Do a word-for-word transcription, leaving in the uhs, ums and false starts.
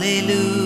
Hallelujah.